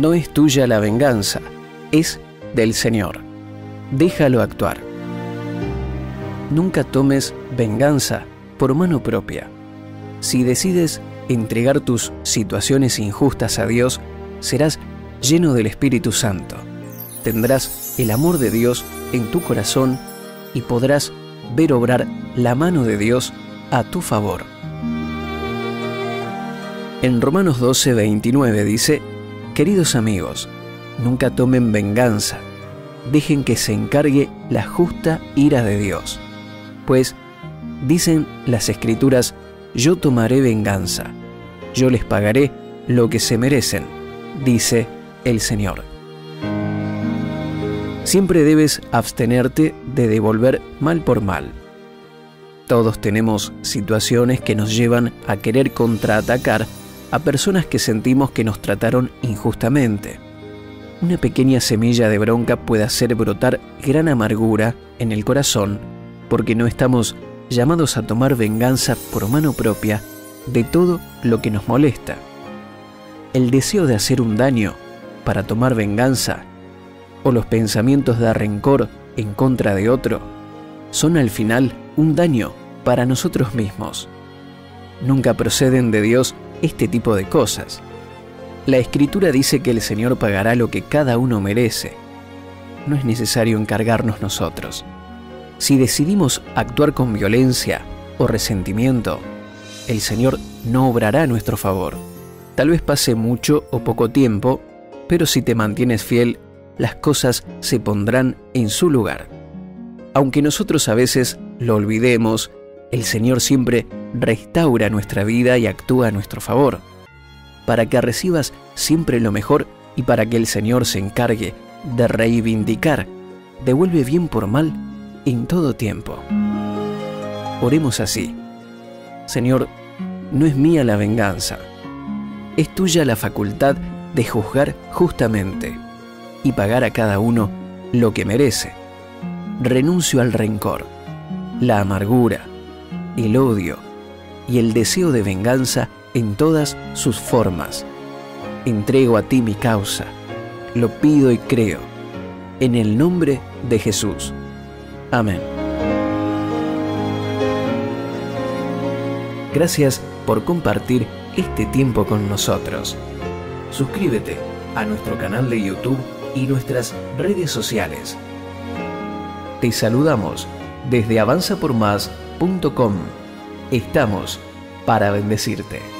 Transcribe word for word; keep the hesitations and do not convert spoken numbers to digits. No es tuya la venganza, es del Señor. Déjalo actuar. Nunca tomes venganza por mano propia. Si decides entregar tus situaciones injustas a Dios, serás lleno del Espíritu Santo. Tendrás el amor de Dios en tu corazón y podrás ver obrar la mano de Dios a tu favor. En Romanos doce, veintinueve dice: queridos amigos, nunca tomen venganza, dejen que se encargue la justa ira de Dios. Pues, dicen las Escrituras, yo tomaré venganza, yo les pagaré lo que se merecen, dice el Señor. Siempre debes abstenerte de devolver mal por mal. Todos tenemos situaciones que nos llevan a querer contraatacar a personas que sentimos que nos trataron injustamente. Una pequeña semilla de bronca puede hacer brotar gran amargura en el corazón, porque no estamos llamados a tomar venganza por mano propia de todo lo que nos molesta. El deseo de hacer un daño para tomar venganza o los pensamientos de rencor en contra de otro son al final un daño para nosotros mismos. Nunca proceden de Dios este tipo de cosas. La Escritura dice que el Señor pagará lo que cada uno merece. No es necesario encargarnos nosotros. Si decidimos actuar con violencia o resentimiento, el Señor no obrará a nuestro favor. Tal vez pase mucho o poco tiempo, pero si te mantienes fiel, las cosas se pondrán en su lugar. Aunque nosotros a veces lo olvidemos, el Señor siempre restaura nuestra vida y actúa a nuestro favor, para que recibas siempre lo mejor y para que el Señor se encargue de reivindicar. Devuelve bien por mal en todo tiempo. Oremos así: Señor, no es mía la venganza, es tuya la facultad de juzgar justamente y pagar a cada uno lo que merece. Renuncio al rencor, la amargura, el odio y el deseo de venganza en todas sus formas. Entrego a ti mi causa, lo pido y creo, en el nombre de Jesús. Amén. Gracias por compartir este tiempo con nosotros. Suscríbete a nuestro canal de YouTube y nuestras redes sociales. Te saludamos desde avanza por más punto com. Estamos para bendecirte.